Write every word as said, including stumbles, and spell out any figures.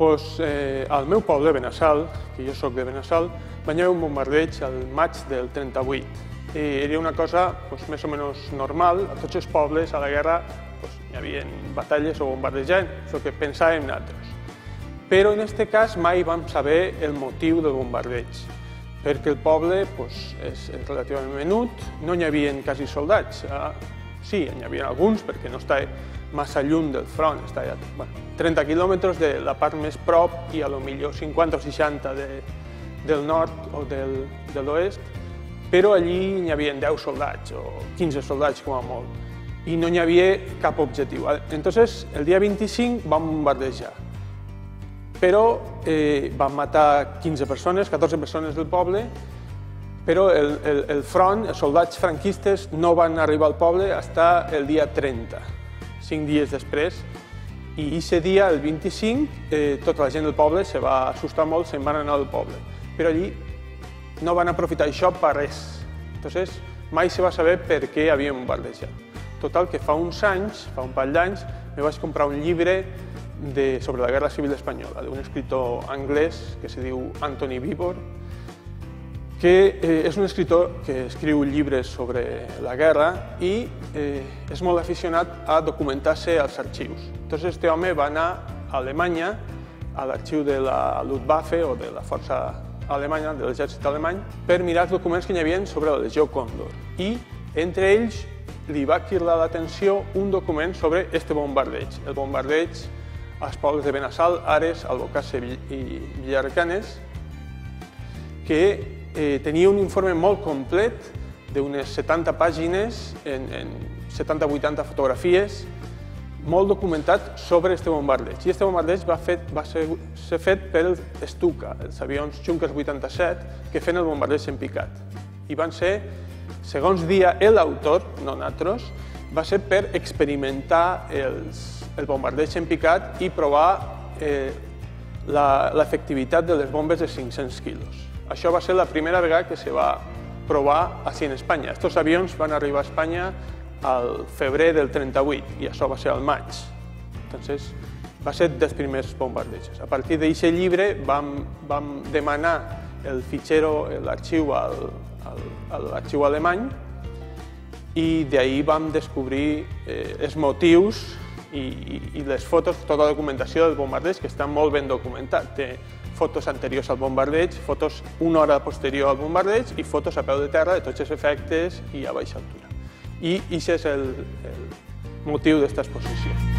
Pues, eh, al meu poble, Benassal, que jo soc de Benassal, va haver un bombardeig al maig del trenta-vuit. I era una cosa pues, més o menys normal. A tots els pobles, a la guerra, pues, hi havia batalles o bombardejant, això que pensàvem nosaltres. Però en aquest cas mai vam saber el motiu del bombardeig, perquè el poble pues, és relativament menut, no hi havia quasi soldats. Sí, hi havia alguns, perquè no estava massa lluny del front, estava a trenta quilòmetres de la part més prop i a lo millor cinquanta o seixanta del nord o de l'oest, però allí hi havia deu soldats o quinze soldats com a molt i no hi havia cap objectiu. Entonces, el dia vint-i-cinc vam bombardejar, però vam matar quinze persones, catorze persones del poble, però el front, els soldats franquistes, no van arribar al poble fins el dia trenta, cinc dies després, i aquest dia, el vint-i-cinc, tota la gent del poble se va assustar molt, se'n van anar del poble, però allí no van aprofitar això per res. Llavors, mai se va saber per què havíem bombardejat. Total, que fa uns anys, fa un parell d'anys, me vaig comprar un llibre sobre la Guerra Civil Espanyola, d'un escriptor anglès que se diu Anthony Bibor, que és un escriptor que escriu llibres sobre la guerra i és molt aficionat a documentar-se als arxius. Llavors, aquest home va anar a Alemanya, a l'arxiu de la Luftwaffe o de la força alemanya, de l'exèrcit alemany, per mirar els documents que hi havia sobre la Legió Cóndor. I entre ells li va cridar l'atenció un document sobre aquest bombardeig, el bombardeig als pobles de Benassal, Ares, Albocàsser i Villarcanes, que tenia un informe molt complet d'unes setanta pàgines, en setanta o vuitanta fotografies, molt documentat sobre aquest bombardeig. I aquest bombardeig va ser fet pels Stuka, els avions Junkers vuitanta-set, que feien el bombardeig en picat. I van ser, segons dia l'autor, no nosaltres, va ser per experimentar el bombardeig en picat i provar l'efectivitat de les bombes de cinc-cents quilos. Això va ser la primera vegada que se va provar així en Espanya. Aquests avions van arribar a Espanya al febrer del trenta-vuit i això va ser al maig. Entonces, va ser dels primers bombardejos. A partir d'aquest llibre vam demanar el fitxero, l'arxiu a l'arxiu alemany i d'ahir vam descobrir els motius i les fotos, tota la documentació del bombardeig, que està molt ben documentat. Té fotos anteriors al bombardeig, fotos una hora posterior al bombardeig i fotos a peu de terra de tots els efectes i a baixa altura. I aquest és el motiu d'aquesta exposició.